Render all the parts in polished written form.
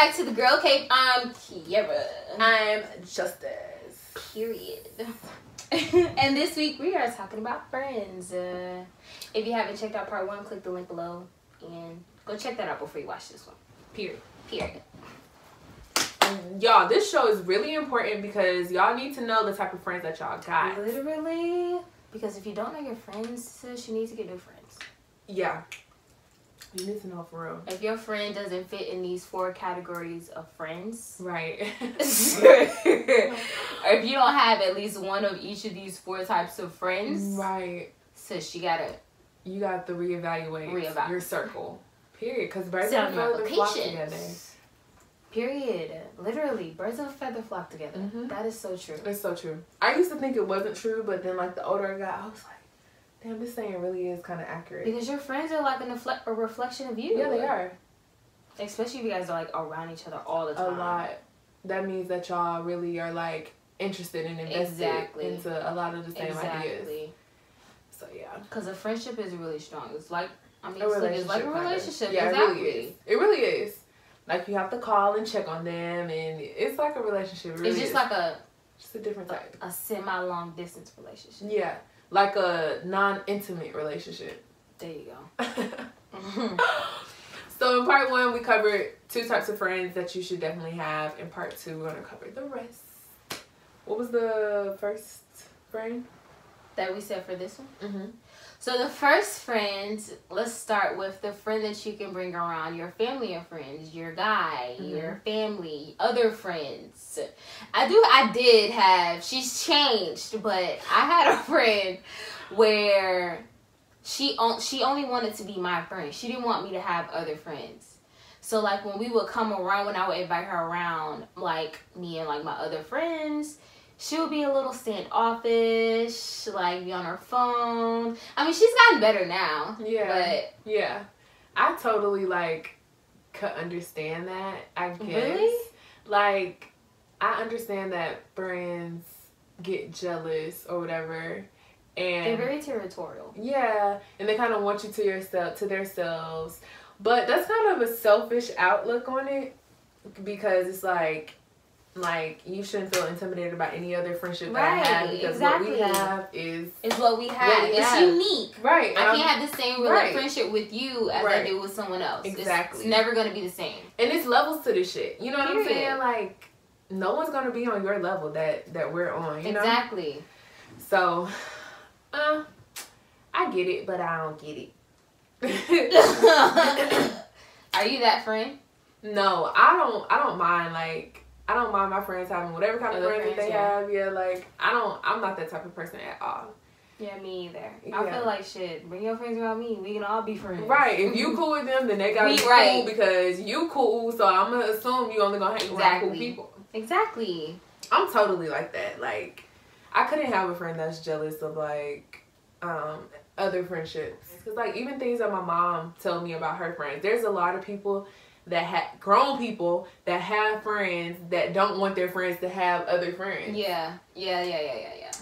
back to the Girl Cave. I'm Kiara. I'm Justice. Period. And this week we are talking about Friends. If you haven't checked out part one, click the link below and go check that out before you watch this one. Period. Period. Y'all, this show is really important because y'all need to know the type of friends that y'all got. Literally. Because if you don't know your friends, sis, you need to get new friends. Yeah. You need to know for real. If your friend doesn't fit in these 4 categories of friends. Right. Or if you don't have at least one of each of these 4 types of friends. Right. Sis, you got to reevaluate your circle. Period. Because birds of a feather flock together. Period. Literally, birds of a feather flock together. Mm-hmm. That is so true. It's so true. I used to think it wasn't true, but then like the older I got, I was like, damn, this saying really is kind of accurate. Because your friends are like a reflection of you. Yeah, they are. Especially if you guys are like around each other all the time. A lot. That means that y'all really are like interested and invested into a lot of the same ideas. So yeah. Because a friendship is really strong. It's like, I mean, it's like a relationship. Yeah, exactly. It really is. Like you have to call and check on them, and it's like a relationship. It's just a different type. A semi-long distance relationship. Yeah. Like a non-intimate relationship. There you go. So in part 1, we covered 2 types of friends that you should definitely have. In part 2, we're going to cover the rest. What was the first friend that we said for this one? Mm-hmm. So the first friend, let's start with the friend that you can bring around your family and friends, your guy, mm-hmm. your family, other friends. She's changed, but I had a friend where she only wanted to be my friend. She didn't want me to have other friends. So like when we would come around, when I would invite her around, like me and like my other friends, she would be a little standoffish, like be on her phone. I mean, she's gotten better now. Yeah. But yeah. I totally like could understand that, I guess. Really? Like, I understand that friends get jealous or whatever. And they're very territorial. Yeah. And they kind of want you to themselves. But that's kind of a selfish outlook on it because it's like you shouldn't feel intimidated by any other friendship that I have because what we have is what we have. It's unique. Right. I can't have the same friendship with you as I do with someone else. Exactly. It's never gonna be the same. And it's levels to this shit. You know what I'm saying? Like no one's gonna be on your level that we're on. You know? Exactly. So I get it, but I don't get it. Are you that friend? No, I don't mind I don't mind my friends having whatever kind of friends that they have. Yeah, like, I'm not that type of person at all. Yeah, me either. Yeah. I feel like, shit, bring your friends around me. We can all be friends. Right. If you cool with them, then they gotta be cool because you cool, so I'm gonna assume you only gonna hang around cool people. Exactly. I'm totally like that. Like, I couldn't have a friend that's jealous of, like, other friendships. Because, like, even things that my mom told me about her friends, there's a lot of people that have grown people that have friends that don't want their friends to have other friends. Yeah.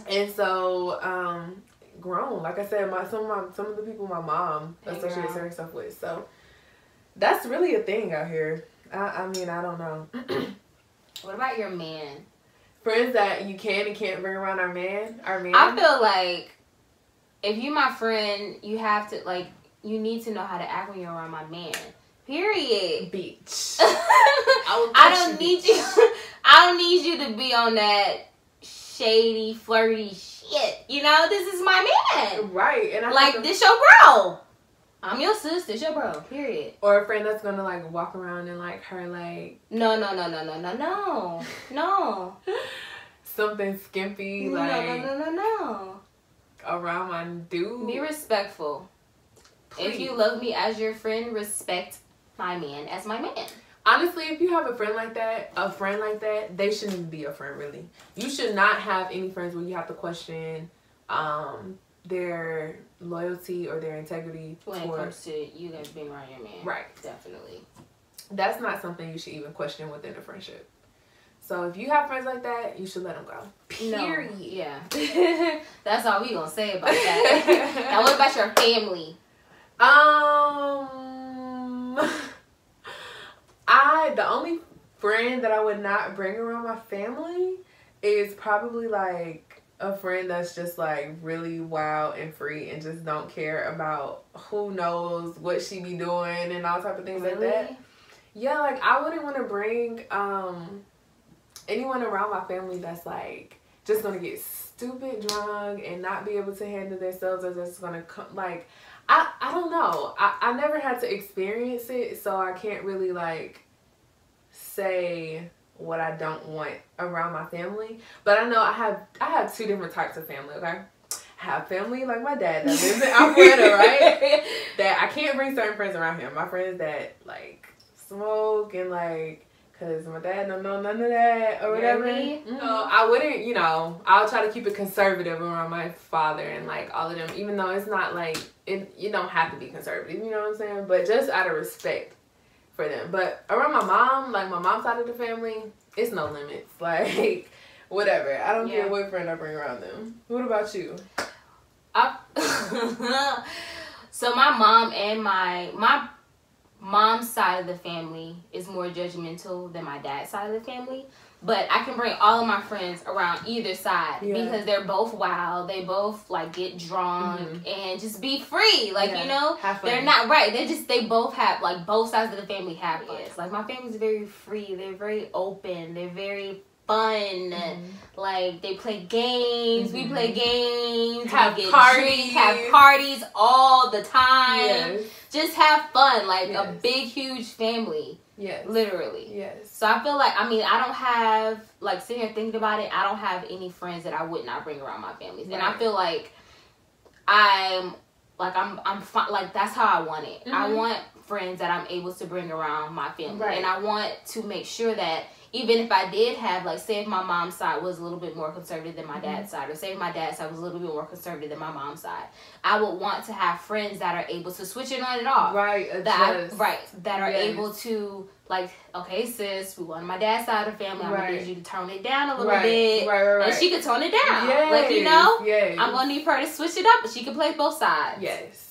And so, grown. Like I said, some of the people my mom associates herself with. So that's really a thing out here. I mean, I don't know. What about your man? Friends that you can and can't bring around our man. I feel like if you my friend, you have to you need to know how to act when you're around my man. Period. Bitch. I don't need you to be on that shady, flirty shit. You know, this is my man. Right. And this your bro. I'm your sis, this your bro. Period. Or a friend that's gonna walk around and No. No. Something skimpy No. Around my dude. Be respectful. Please. If you love me as your friend, respect my man as my man. Honestly, if you have a friend like that, they shouldn't be a friend, really. You should not have any friends where you have to question their loyalty or their integrity when it comes to you guys being around your man. Right. Definitely. That's not something you should even question within a friendship. So if you have friends like that, you should let them go. Period. No. Yeah. That's all we gonna say about that. Now, what about your family? The only friend that I would not bring around my family is probably like a friend that's just like really wild and free and just don't care about who knows what she be doing and all type of things like that. Yeah, like I wouldn't want to bring anyone around my family that's like just gonna get stupid drunk and not be able to handle themselves, or just gonna come like I don't know. I never had to experience it, so I can't really like say what I don't want around my family. But I know I have two different types of family, okay? I have family like my dad that lives in Alpharetta, right? That I can't bring certain friends around him. My friends that like smoke and like, cause my dad don't know none of that or whatever. Really? Mm-hmm. So I wouldn't, you know, I'll try to keep it conservative around my father and like all of them, even though it's not like it, you don't have to be conservative, you know what I'm saying? But just out of respect for them. But around my mom, like my mom's side of the family, it's no limits. Like whatever. I don't care what friend I bring around them. What about you? So my mom and my mom's side of the family is more judgmental than my dad's side of the family. But I can bring all of my friends around either side because they're both wild. They both like get drunk and just be free. Like, you know, they're not right. They're just, they both have like both sides of the family have it. Like my family's very free. They're very open. They're very fun. Like they play games. We play games. Have parties. Have parties all the time. Yes. Just have fun, like a big, huge family. Yes. Literally. Yes. So I feel like, I mean, I don't have, like, sitting here thinking about it, I don't have any friends that I would not bring around my family. Right. And I feel like I'm fine. Like, that's how I want it. I want friends that I'm able to bring around my family. Right. And I want to make sure that even if I did have, like, say if my mom's side was a little bit more conservative than my dad's side, or say if my dad's side was a little bit more conservative than my mom's side, I would want to have friends that are able to switch it on and off. Right. That are able to, like, okay, sis, we want my dad's side of the family. I'm going to need you to tone it down a little bit. Right. And she could tone it down. Yes. Like, you know, I'm going to need her to switch it up, but she can play both sides. Yes.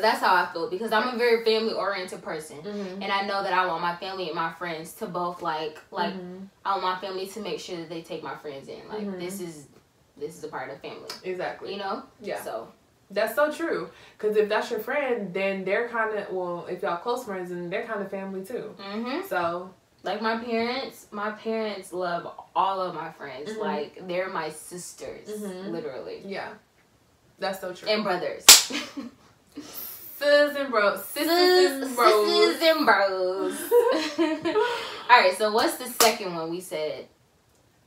That's how I feel, because I'm a very family-oriented person, and I know that I want my family and my friends to both like I want my family to make sure that they take my friends in. Like this is a part of family. Exactly. You know. Yeah. So that's so true. Because if that's your friend, then they're kind of if y'all close friends, then they're kind of family too. So like my parents love all of my friends. Like they're my sisters, literally. Yeah. That's so true. And brothers. Sisters and bros. Alright, so what's the second one we said?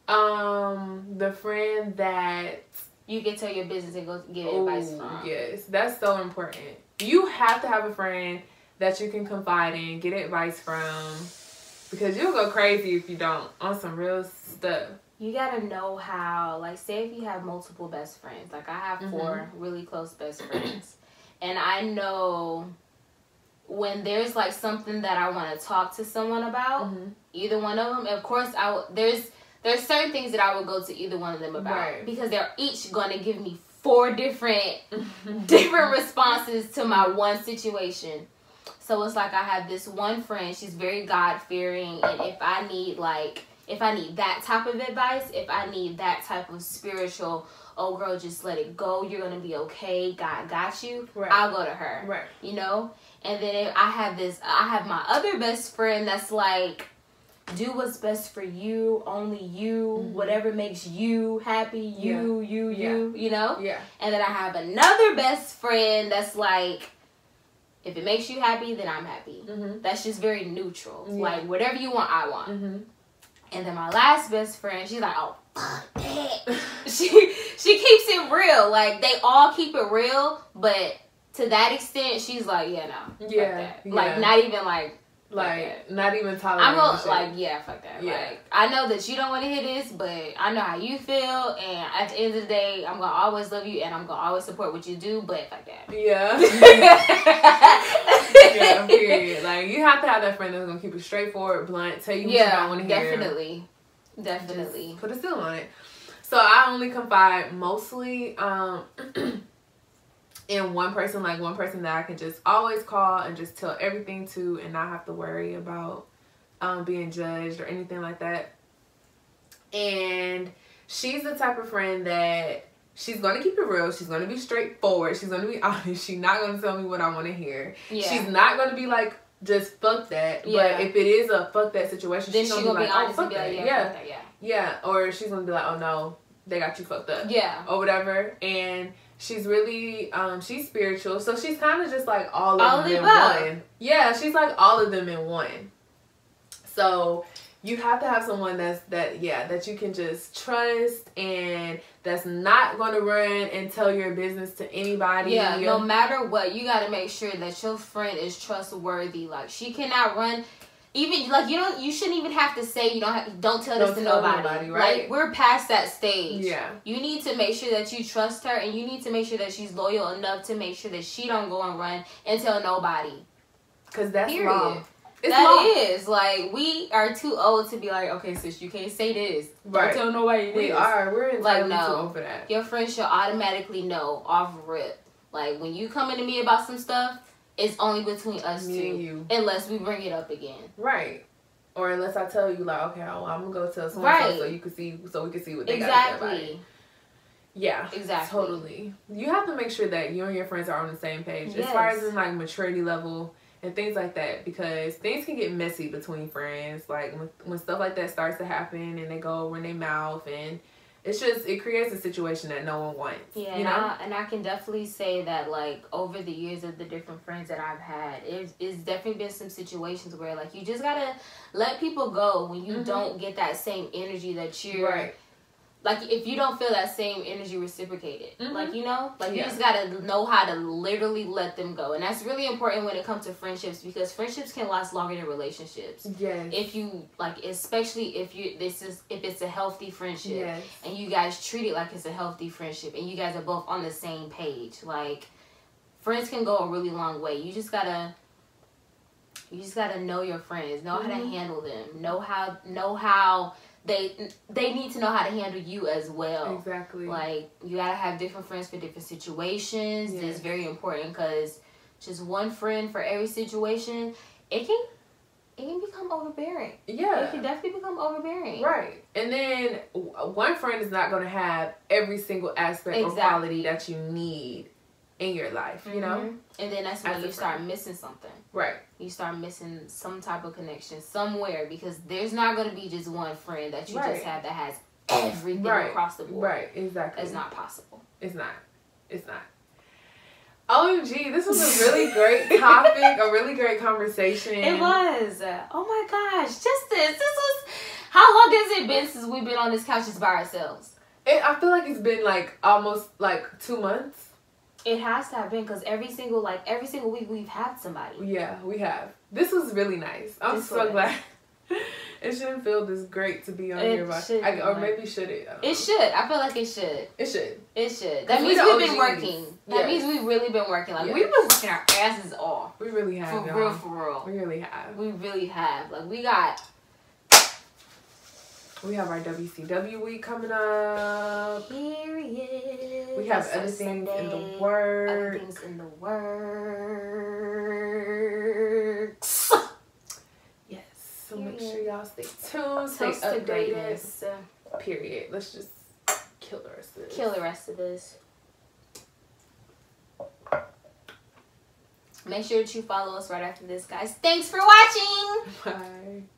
The friend that you can tell your business and go get advice from. Yes, that's so important. You have to have a friend that you can confide in, get advice from, because you'll go crazy if you don't on some real stuff. You gotta know how, like, say if you have multiple best friends. Like, I have 4 really close best friends. And I know when there's, like, something that I want to talk to someone about, either one of them, of course, there's certain things that I would go to either one of them about. Right. Because they're each going to give me 4 different responses to my one situation. So it's like I have this one friend. She's very God-fearing. And if I need, like... if I need that type of advice, if I need that type of spiritual, oh girl, just let it go. You're going to be okay. God got you. Right. I'll go to her. Right. You know? And then I have my other best friend that's like, do what's best for you, only you, whatever makes you happy, you know? Yeah. And then I have another best friend that's like, if it makes you happy, then I'm happy. That's just very neutral. Yeah. Like, whatever you want, I want. And then my last best friend, she's like, oh, fuck that. She keeps it real. Like, they all keep it real, but to that extent, she's like, yeah, no. Yeah. Fuck that. Like, not even like not even tolerating. Fuck that. Yeah. Like, I know that you don't want to hear this, but I know how you feel, and at the end of the day, I'm gonna always love you, and I'm gonna always support what you do, but fuck that. Yeah. Yeah, period. Like, you have to have that friend that's gonna keep it straightforward, blunt, tell you what you don't want to hear. Definitely. Just put a seal on it. So I only confide mostly in one person, like one person that I can just always call and just tell everything to and not have to worry about being judged or anything like that. And she's the type of friend that she's going to keep it real. She's going to be straightforward. She's going to be honest. She's not going to tell me what I want to hear. Yeah. She's not going to be like, just fuck that. Yeah. But if it is a fuck that situation, then she's going to be like, oh, fuck that. Yeah. Or she's going to be like, oh, no, they got you fucked up. Yeah. Or whatever. And she's really, she's spiritual. So she's kind of just like all of them in one. Yeah. She's like all of them in one. So you have to have someone that you can just trust and that's not going to run and tell your business to anybody. Yeah, no matter what, you got to make sure that your friend is trustworthy. Like, she cannot run. Even like, you know, you shouldn't even have to say don't tell this to nobody, right? Like, we're past that stage. Yeah. You need to make sure that you trust her, and you need to make sure that she's loyal enough to make sure that she don't go and run and tell nobody. Cuz that's wrong. Like, we are too old to be like, okay, sis, you can't say this. Right. Don't tell nobody this. We're entirely too old for that. Your friend should automatically know off rip. Like, when you coming to me about some stuff, it's only between us two, unless we bring it up again. Right. Or unless I tell you, like, okay, I'm gonna go tell someone else so we can see what they got. Exactly. Yeah, exactly. Totally. You have to make sure that you and your friends are on the same page as far as in like maturity level and things like that, because things can get messy between friends. Like, when stuff like that starts to happen and they go over in their mouth, and it's just, it creates a situation that no one wants. Yeah, you know? And I can definitely say that, like, over the years of the different friends that I've had, it's definitely been some situations where, like, you just gotta let people go when you don't get that same energy that you're... Right. Like, if you don't feel that same energy reciprocated, like, you know, like, you just gotta know how to literally let them go. And that's really important when it comes to friendships, because friendships can last longer than relationships. Yes. If you, like, especially if it's a healthy friendship and you guys treat it like it's a healthy friendship and you guys are both on the same page, like, friends can go a really long way. You just gotta know your friends, know how to handle them, know how they need to know how to handle you as well. Exactly. Like, you gotta have different friends for different situations. Yes. It's very important, because just one friend for every situation, it can become overbearing. Yeah. It can definitely become overbearing. Right. And then one friend is not gonna have every single aspect or quality that you need in your life, you know? And then that's when you start missing something. Right. You start missing some type of connection somewhere, because there's not going to be just one friend that you just have that has everything across the board. Right, exactly. It's not possible. It's not. OMG, this was a really great topic, a really great conversation. It was. Oh my gosh, just this. This was, how long has it been since we've been on this couch just by ourselves? I feel like it's been like almost like 2 months. It has to have been, because every single week we've had somebody. Yeah, we have. This was really nice. I'm so glad. It shouldn't feel this great to be on here. Or maybe should it? It should. I feel like it should. It should. It should. That means we've been working. That means we've really been working. Like, we've been working our asses off. We really have. For real, for real. We really have. We really have. Like, we have our WCW week coming up. Period. We have other things in the works. Yes. So make sure y'all stay tuned. Stay updated. Period. Let's just kill the rest of this. Make sure that you follow us right after this, guys. Thanks for watching. Bye.